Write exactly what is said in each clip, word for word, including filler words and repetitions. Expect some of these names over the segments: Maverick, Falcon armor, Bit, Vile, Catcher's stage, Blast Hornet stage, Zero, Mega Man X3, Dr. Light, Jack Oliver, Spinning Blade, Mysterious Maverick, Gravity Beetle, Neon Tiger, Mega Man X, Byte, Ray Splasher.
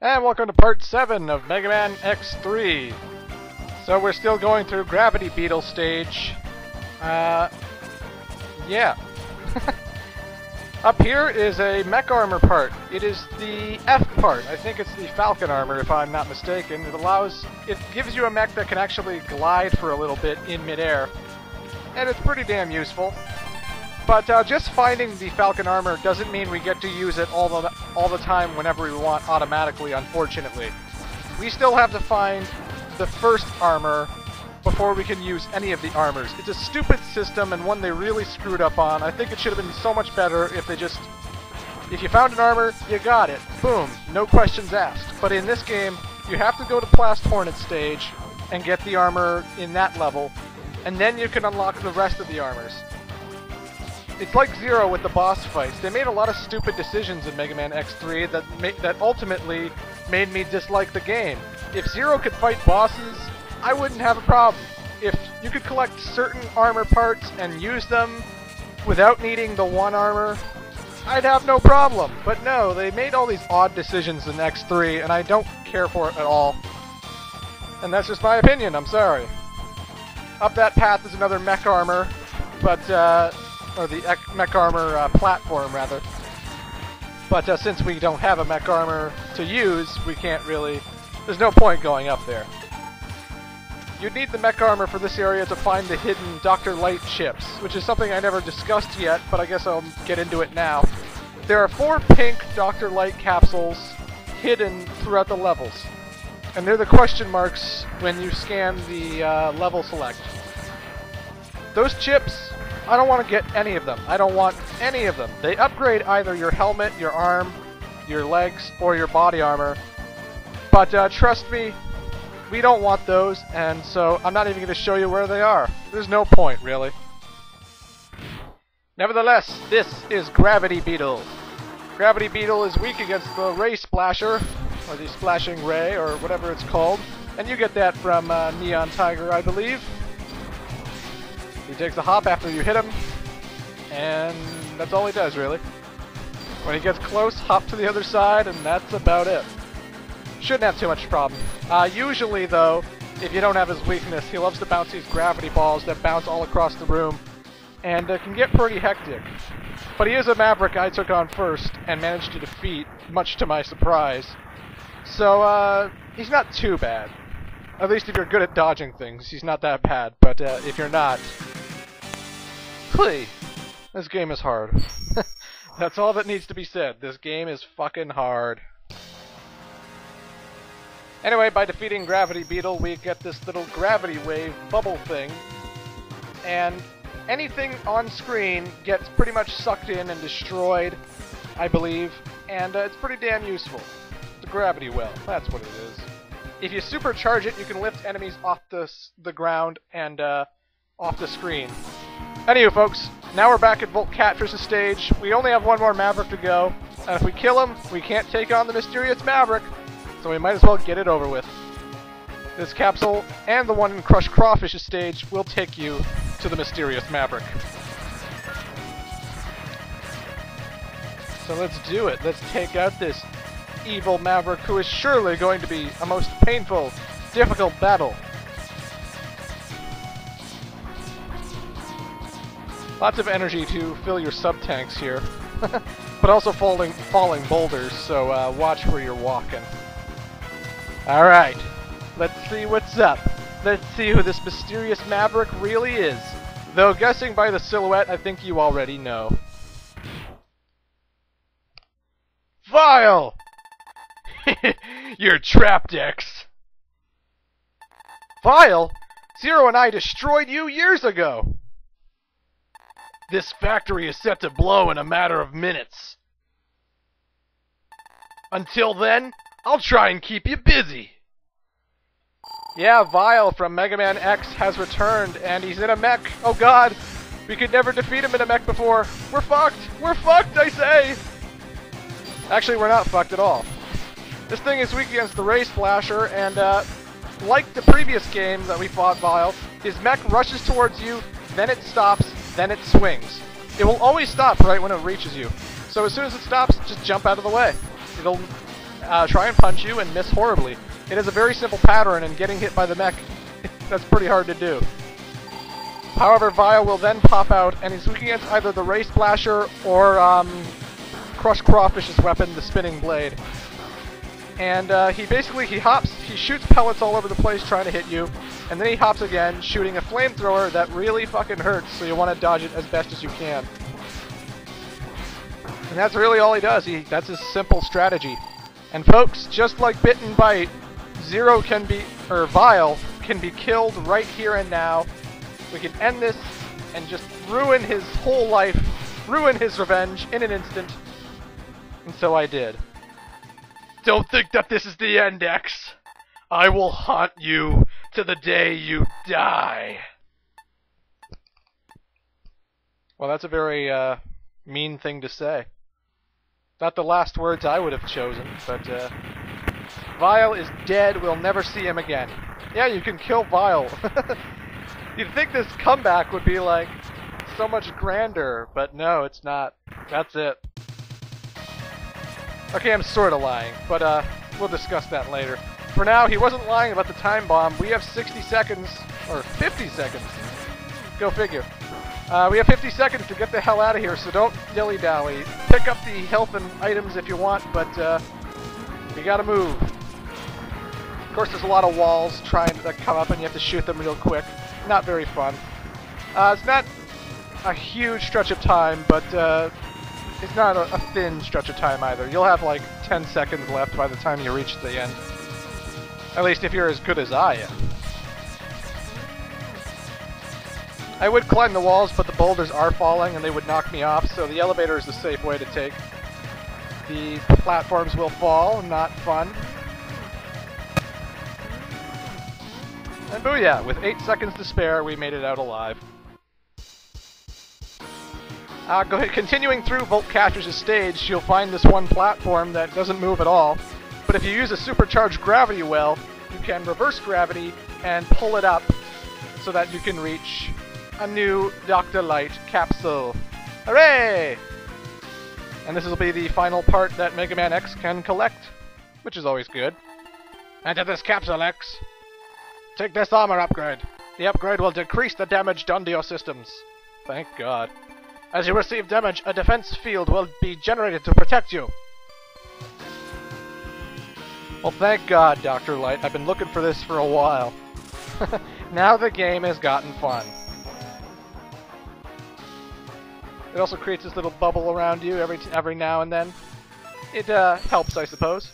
And welcome to part seven of Mega Man X three. So we're still going through Gravity Beetle stage. Uh, yeah. Up here is a mech armor part. It is the F part. I think it's the Falcon armor, if I'm not mistaken. It allows... It gives you a mech that can actually glide for a little bit in midair. And it's pretty damn useful. But uh, just finding the Falcon armor doesn't mean we get to use it all the, all the time whenever we want automatically, unfortunately. We still have to find the first armor before we can use any of the armors. It's a stupid system and one they really screwed up on. I think it should have been so much better if they just... If you found an armor, you got it. Boom. No questions asked. But in this game, you have to go to Blast Hornet stage and get the armor in that level, and then you can unlock the rest of the armors. It's like Zero with the boss fights. They made a lot of stupid decisions in Mega Man X three that ma that ultimately made me dislike the game. If Zero could fight bosses, I wouldn't have a problem. If you could collect certain armor parts and use them without needing the one armor, I'd have no problem. But no, they made all these odd decisions in X three, and I don't care for it at all. And that's just my opinion, I'm sorry. Up that path is another mech armor, but, uh... or the mech armor uh, platform, rather. But uh, since we don't have a mech armor to use, we can't really... There's no point going up there. You'd need the mech armor for this area to find the hidden Doctor Light chips, which is something I never discussed yet, but I guess I'll get into it now. There are four pink Doctor Light capsules hidden throughout the levels, and they're the question marks when you scan the uh, level select. Those chips... I don't want to get any of them. I don't want any of them. They upgrade either your helmet, your arm, your legs, or your body armor. But uh, trust me, we don't want those, and so I'm not even going to show you where they are. There's no point, really. Nevertheless, this is Gravity Beetle. Gravity Beetle is weak against the Ray Splasher, or the Splashing Ray, or whatever it's called. And you get that from uh, Neon Tiger, I believe. He takes a hop after you hit him, and that's all he does, really. When he gets close, hop to the other side, and that's about it. Shouldn't have too much problem. Uh, usually, though, if you don't have his weakness, he loves to bounce these gravity balls that bounce all across the room, and it can get pretty hectic. But he is a Maverick I took on first, and managed to defeat, much to my surprise. So, uh, he's not too bad. At least if you're good at dodging things, he's not that bad, but uh, if you're not... Please. This game is hard. That's all that needs to be said. This game is fucking hard. Anyway, by defeating Gravity Beetle, we get this little gravity wave bubble thing, and anything on screen gets pretty much sucked in and destroyed, I believe, and uh, it's pretty damn useful. The gravity well, that's what it is. If you supercharge it, you can lift enemies off the, the ground and uh, off the screen. Anywho, folks, now we're back at Catcher's stage. We only have one more Maverick to go, and if we kill him, we can't take on the Mysterious Maverick, so we might as well get it over with. This capsule and the one in Crushed Crawfish's stage will take you to the Mysterious Maverick. So let's do it. Let's take out this evil Maverick, who is surely going to be a most painful, difficult battle. Lots of energy to fill your sub-tanks here, but also falling, falling boulders, so uh, watch where you're walking. Alright, let's see what's up. Let's see who this Mysterious Maverick really is. Though guessing by the silhouette, I think you already know. Vile! You're trapped, X. Vile? Zero and I destroyed you years ago. This factory is set to blow in a matter of minutes. Until then, I'll try and keep you busy. Yeah, Vile from Mega Man X has returned, and he's in a mech. Oh god, we could never defeat him in a mech before. We're fucked. We're fucked, I say. Actually, we're not fucked at all. This thing is weak against the Ray Splasher, and uh, like the previous game that we fought Vile, his mech rushes towards you, then it stops, then it swings. It will always stop right when it reaches you. So as soon as it stops, just jump out of the way. It'll uh, try and punch you and miss horribly. It is a very simple pattern, and getting hit by the mech, that's pretty hard to do. However, Vile will then pop out, and he's weak against either the Ray Splasher or um, Crush Crawfish's weapon, the Spinning Blade. And uh, he basically, he hops, he shoots pellets all over the place trying to hit you, and then he hops again, shooting a flamethrower that really fucking hurts, so you want to dodge it as best as you can. And that's really all he does, he, that's his simple strategy. And folks, just like Bit and Byte, Zero can be, or Vile, can be killed right here and now. We can end this and just ruin his whole life, ruin his revenge in an instant. And so I did. Don't think that this is the end, X. I will haunt you to the day you die. Well, that's a very uh, mean thing to say. Not the last words I would have chosen, but uh, Vile is dead. We'll never see him again. Yeah, you can kill Vile. You'd think this comeback would be like so much grander, but no, it's not. That's it. Okay, I'm sort of lying, but uh, we'll discuss that later. For now, he wasn't lying about the time bomb. We have sixty seconds, or fifty seconds. Go figure. Uh, we have fifty seconds to get the hell out of here, so don't dilly-dally. Pick up the health and items if you want, but uh, you gotta move. Of course, there's a lot of walls trying to come up, and you have to shoot them real quick. Not very fun. Uh, it's not a huge stretch of time, but... Uh, It's not a, a thin stretch of time either. You'll have like ten seconds left by the time you reach the end. At least if you're as good as I am. I would climb the walls, but the boulders are falling and they would knock me off, so the elevator is the safe way to take. The platforms will fall, not fun. And booyah! With eight seconds to spare, we made it out alive. Uh, go ahead. Continuing through Catcher's stage, you'll find this one platform that doesn't move at all. But if you use a supercharged gravity well, you can reverse gravity and pull it up so that you can reach a new Doctor Light capsule. Hooray! And this will be the final part that Mega Man X can collect, which is always good. Enter this capsule, X. Take this armor upgrade. The upgrade will decrease the damage done to your systems. Thank God. As you receive damage, a defense field will be generated to protect you. Well, thank God, Doctor Light. I've been looking for this for a while. Now the game has gotten fun. It also creates this little bubble around you every t every now and then. It uh, helps, I suppose.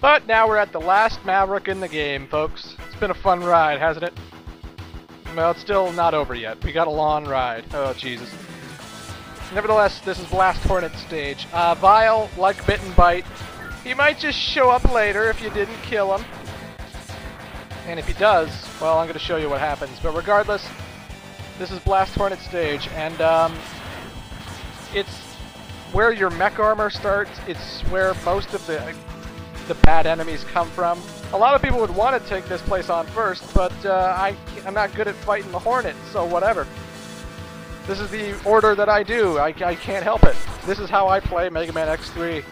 But now we're at the last Maverick in the game, folks. It's been a fun ride, hasn't it? Well, it's still not over yet. We got a long ride. Oh, Jesus. Nevertheless, this is Blast Hornet stage. Uh, Vile, like Bit and Byte, he might just show up later if you didn't kill him. And if he does, well, I'm going to show you what happens. But regardless, this is Blast Hornet stage, and um, it's where your mech armor starts. It's where most of the... the bad enemies come from. A lot of people would want to take this place on first, but uh, I, I'm not good at fighting the Hornet, so whatever. This is the order that I do. I, I can't help it. This is how I play Mega Man X three.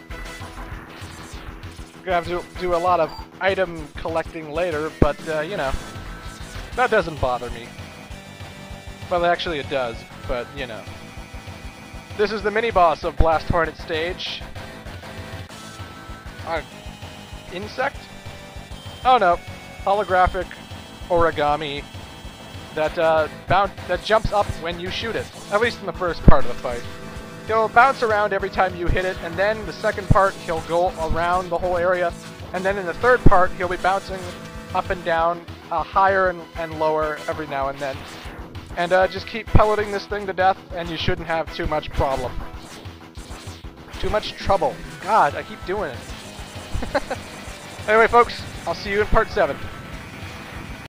Gonna have to do a lot of item collecting later, but uh, you know, that doesn't bother me. Well, actually it does, but you know. This is the mini-boss of Blast Hornet stage. I Insect? Oh no, holographic origami that uh, bounce that jumps up when you shoot it. At least in the first part of the fight, he'll bounce around every time you hit it, and then the second part he'll go around the whole area, and then in the third part he'll be bouncing up and down, uh, higher and, and lower every now and then, and uh, just keep pelleting this thing to death, and you shouldn't have too much problem, too much trouble. God, I keep doing it. Anyway, folks, I'll see you in part seven.